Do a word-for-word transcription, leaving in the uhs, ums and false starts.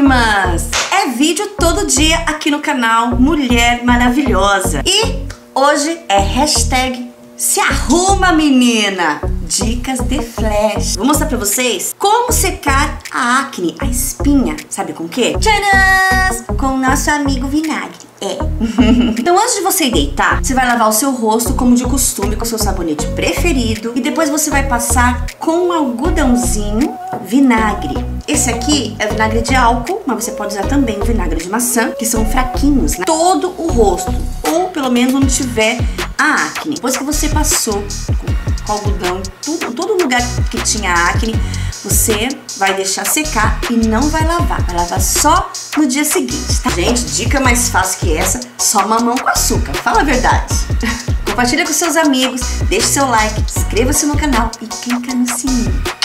Vlogmas! É vídeo todo dia aqui no canal Mulher Maravilhosa. E hoje é hashtag Se Arruma Menina, dicas de flash. Vou mostrar pra vocês como secar a acne, a espinha. Sabe com o quê? Tcharam! Com o nosso amigo vinagre. É. Então antes de você ir deitar, você vai lavar o seu rosto como de costume, com o seu sabonete preferido. E depois você vai passar com um algodãozinho vinagre. Esse aqui é vinagre de álcool, mas você pode usar também vinagre de maçã, que são fraquinhos, né? Todo o rosto, ou pelo menos onde tiver a acne. Depois que você passou com algodão, tudo, todo lugar que tinha acne, você vai deixar secar e não vai lavar. Vai lavar só no dia seguinte, tá? Gente, dica mais fácil que essa, só mamão com açúcar. Fala a verdade. Compartilha com seus amigos, deixa seu like, inscreva-se no canal e clica no sininho.